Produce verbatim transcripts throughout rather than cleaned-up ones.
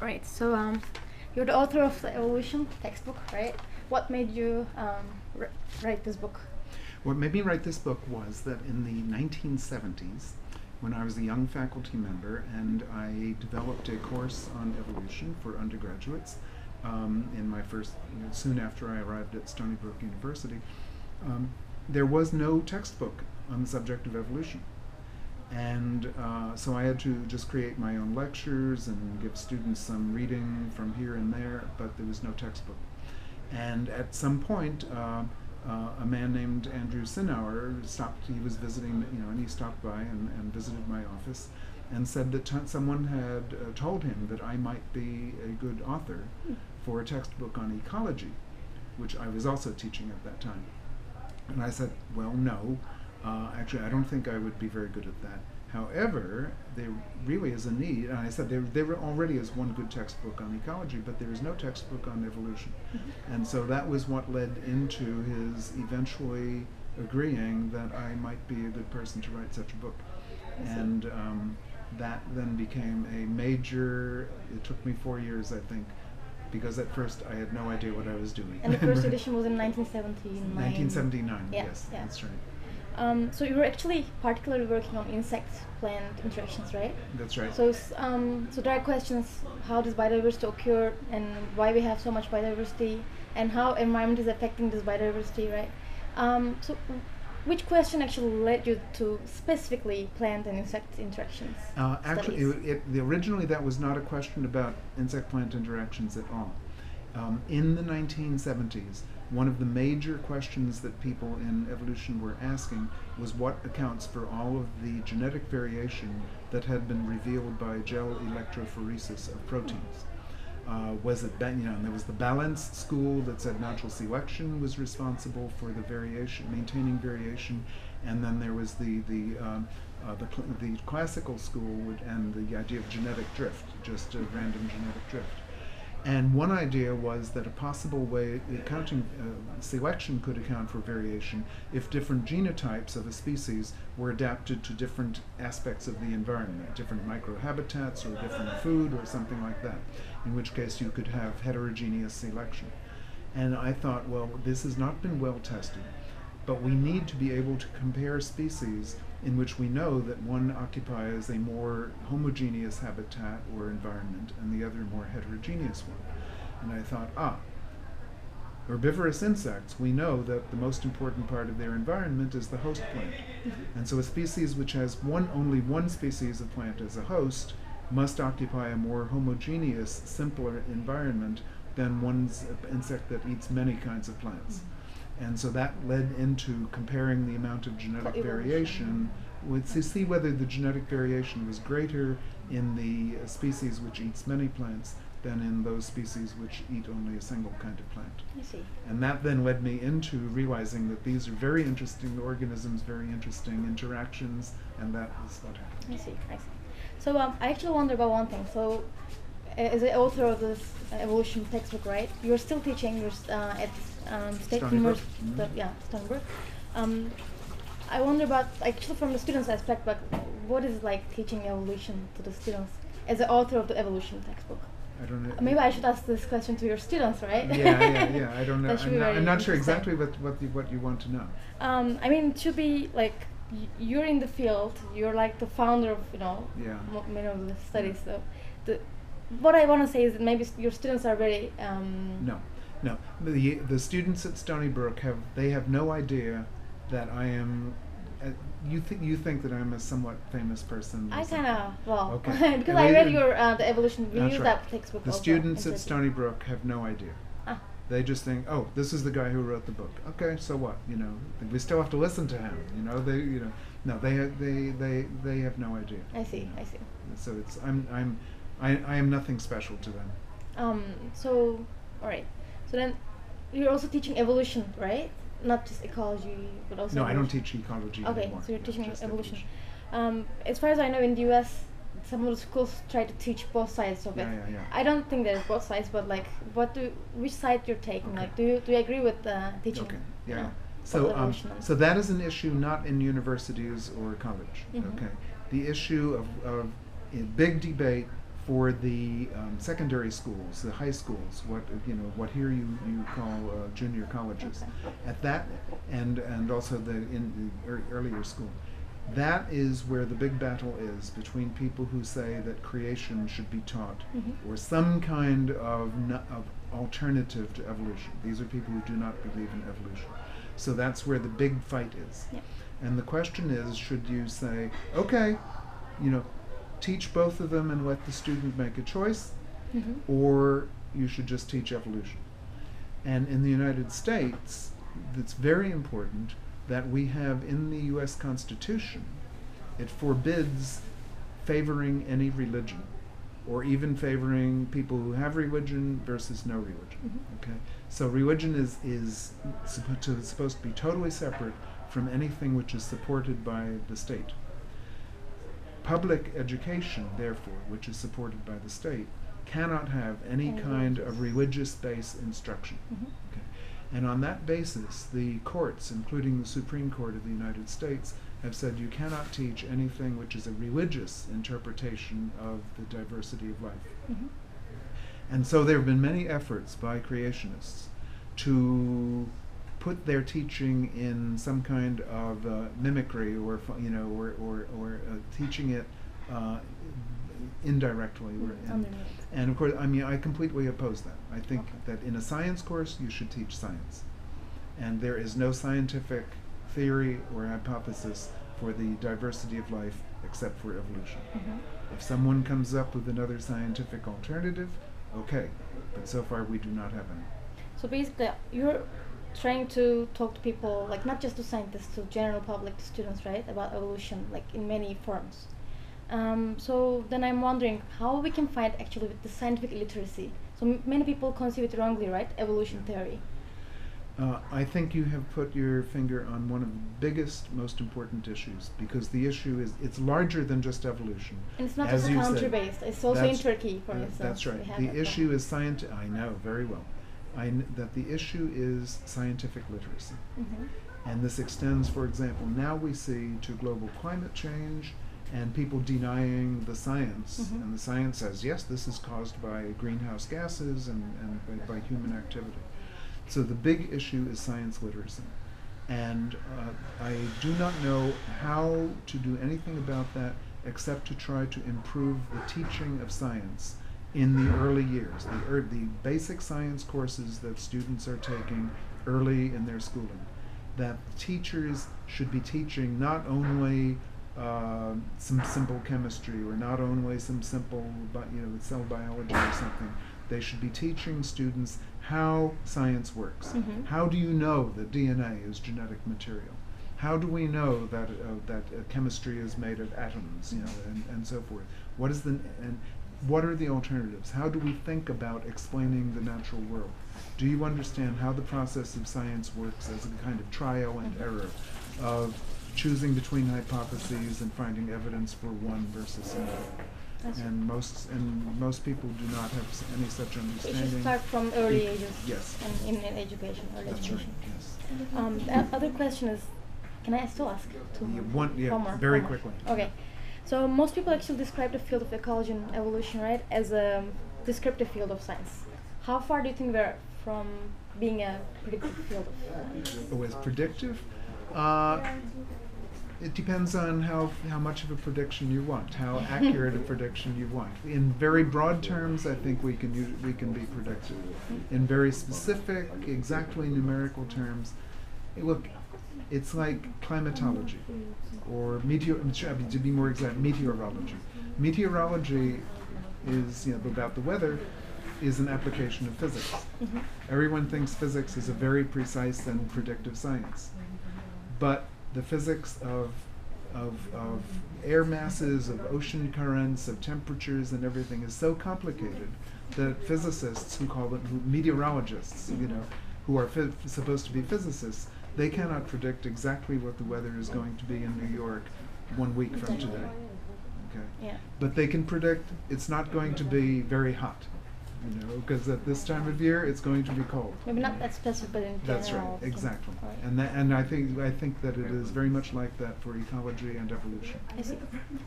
Right, so um, you're the author of the evolution textbook, right? What made you um, write this book? What made me write this book was that in the nineteen seventies, when I was a young faculty member and I developed a course on evolution for undergraduates um, in my first, you know, soon after I arrived at Stony Brook University, um, there was no textbook on the subject of evolution. And uh, so I had to just create my own lectures and give students some reading from here and there, but there was no textbook. And at some point, uh, uh, a man named Andrew Sinauer stopped, he was visiting, you know, and he stopped by and, and visited my office and said that t someone had uh, told him that I might be a good author for a textbook on ecology, which I was also teaching at that time. And I said, well, no. Uh, actually, I don't think I would be very good at that. However, there really is a need, and I said there, there already is one good textbook on ecology, but there is no textbook on evolution. And so that was what led into his eventually agreeing that I might be a good person to write such a book. And um, that then became a major, it took me four years, I think, because at first I had no idea what I was doing. And the first right. edition was in nineteen seventy-nine. nineteen seventy-nine, yeah, yes, yeah. That's right. Um, so you were actually particularly working on insect-plant interactions, right? That's right. So, um, so there are questions: how does biodiversity occur, and why we have so much biodiversity, and how environment is affecting this biodiversity, right? Um, so, which question actually led you to specifically plant and insect interactions? Uh, actually, it, it, originally that was not a question about insect-plant interactions at all. Um, in the nineteen seventies. One of the major questions that people in evolution were asking was what accounts for all of the genetic variation that had been revealed by gel electrophoresis of proteins. Uh, was it, you know, and there was the balanced school that said natural selection was responsible for the variation, maintaining variation, and then there was the the um, uh, the, cl the classical school and the idea of genetic drift, just a random genetic drift. And one idea was that a possible way accounting uh, selection could account for variation if different genotypes of a species were adapted to different aspects of the environment, different microhabitats or different food or something like that, in which case you could have heterogeneous selection. And I thought, well, this has not been well tested, but we need to be able to compare species in which we know that one occupies a more homogeneous habitat or environment and the other more heterogeneous one. And I thought, ah, herbivorous insects, we know that the most important part of their environment is the host plant. And so a species which has one only one species of plant as a host must occupy a more homogeneous, simpler environment than one's insect that eats many kinds of plants. Mm-hmm. And so that led into comparing the amount of genetic variation with, to see whether the genetic variation was greater in the uh, species which eats many plants than in those species which eat only a single kind of plant. I see. And that then led me into realizing that these are very interesting organisms, very interesting interactions, and that is what happened. I see, I see. So um, I actually wonder about one thing. So, as the author of this uh, evolution textbook, right, you're still teaching you're st uh, at um, State University, mm. yeah, Stony Brook. Um, I wonder about, actually from the students' aspect, but what is like teaching evolution to the students as the author of the evolution textbook? I don't know. Maybe I should ask this question to your students, right? Yeah, yeah, yeah, I don't know. I'm, not, I'm not sure exactly what, what, the, what you want to know. Um, I mean, it should be like, y you're in the field, you're like the founder of, you know, yeah. many of the studies, yeah. so the what I want to say is that maybe your students are very um no no the the students at Stony Brook have they have no idea that I am uh, you think you think that I'm a somewhat famous person. I kind of well okay. because and I read your uh, the evolution we use right. that textbook. The also students at Stony Brook have no idea. Ah. They just think, oh, this is the guy who wrote the book. Okay, so what? You know, we still have to listen to him. You know, they you know no they they they they have no idea. I see, you know. I see. So it's I'm I'm. I, I am nothing special to them. Um, so, all right. So then, you're also teaching evolution, right? Not just ecology, but also. No, evolution. I don't teach ecology okay, anymore. Okay, so you're no, teaching evolution. evolution. Um, as far as I know, in the U S, some of the schools try to teach both sides of yeah, it. Yeah, yeah. I don't think there's both sides, but like, what do which side you're taking? Okay. Like, do you do you agree with uh, teaching? Okay. Yeah. yeah. So, um, so that is an issue not in universities or college. Mm-hmm. Okay. The issue of, of a big debate for the um, secondary schools, the high schools, what you know, what here you, you call uh, junior colleges, at that, and and also the in the er earlier school, that is where the big battle is between people who say that creation should be taught, mm-hmm. or some kind of n of alternative to evolution. These are people who do not believe in evolution, so that's where the big fight is. Yeah. And the question is, should you say, okay, you know, teach both of them and let the student make a choice, mm-hmm. or you should just teach evolution. And in the United States, it's very important that we have in the U S Constitution, it forbids favoring any religion, or even favoring people who have religion versus no religion. Mm-hmm. Okay, so religion is, is supposed to, supposed to be totally separate from anything which is supported by the state. Public education, therefore, which is supported by the state, cannot have any and kind religious. of religious-based instruction. Mm-hmm. Okay. And on that basis, the courts, including the Supreme Court of the United States, have said you cannot teach anything which is a religious interpretation of the diversity of life. Mm-hmm. And so there have been many efforts by creationists to put their teaching in some kind of uh, mimicry, or you know, or or, or uh, teaching it uh, indirectly. Mm-hmm. and, and of course, I mean, I completely oppose that. I think okay. that in a science course, you should teach science, and there is no scientific theory or hypothesis for the diversity of life except for evolution. Mm-hmm. If someone comes up with another scientific alternative, okay, but so far we do not have any. So basically, you're trying to talk to people, like not just to scientists, to general public, to students, right, about evolution, like in many forms. Um, so then I'm wondering how we can fight actually with the scientific illiteracy. So m many people conceive it wrongly, right, evolution theory. Uh, I think you have put your finger on one of the biggest, most important issues, because the issue is, it's larger than just evolution. And it's not just country-based, it's also in Turkey, for instance. That's right. The issue is scientific, I know very well. I kn that the issue is scientific literacy. Mm-hmm. And this extends, for example, now we see to global climate change and people denying the science. Mm-hmm. And the science says, yes, this is caused by greenhouse gases and, and by, by human activity. So the big issue is science literacy. And uh, I do not know how to do anything about that except to try to improve the teaching of science in the early years, the, er the basic science courses that students are taking early in their schooling, that teachers should be teaching not only uh, some simple chemistry or not only some simple bi you know, cell biology or something. They should be teaching students how science works. Mm-hmm. How do you know that D N A is genetic material? How do we know that, uh, that uh, chemistry is made of atoms, you know, and, and so forth? What is the... And, what are the alternatives? How do we think about explaining the natural world? Do you understand how the process of science works as a kind of trial and error of choosing between hypotheses and finding evidence for one versus another? And most and most people do not have s any such understanding. It should start from early ages. Yes. And in education, early That's education. Right, yes. Um, the other question is, can I still ask? Two yeah, one, yeah, Homer, very Homer. quickly. Okay. So most people actually describe the field of ecology and evolution, right, as a descriptive field of science. How far do you think we're from being a predictive field of science? Oh, as predictive? Uh, it depends on how, how much of a prediction you want, how accurate a prediction you want. In very broad terms, I think we can, use, we can be predictive. In very specific, exactly numerical terms, look, it's like climatology, or meteor, to be more exact, meteorology. Meteorology is, you know, about the weather, is an application of physics. Mm-hmm. Everyone thinks physics is a very precise and predictive science. But the physics of, of, of air masses, of ocean currents, of temperatures and everything is so complicated that physicists who call them meteorologists, you know, who are supposed to be physicists, they cannot predict exactly what the weather is going to be in New York one week from today. Okay. Yeah. But they can predict it's not going to be very hot, you know, because at this time of year it's going to be cold. Maybe not that specific, but in general. That's right, exactly. Right. And that, and I think I think that it is very much like that for ecology and evolution. I see.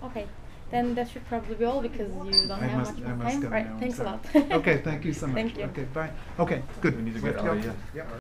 Okay. Then that should probably be all because you don't I have must, much more time. Right, thanks a lot. Okay, thank you so much. Thank you. Okay, bye. Okay, good. We need to get out of here.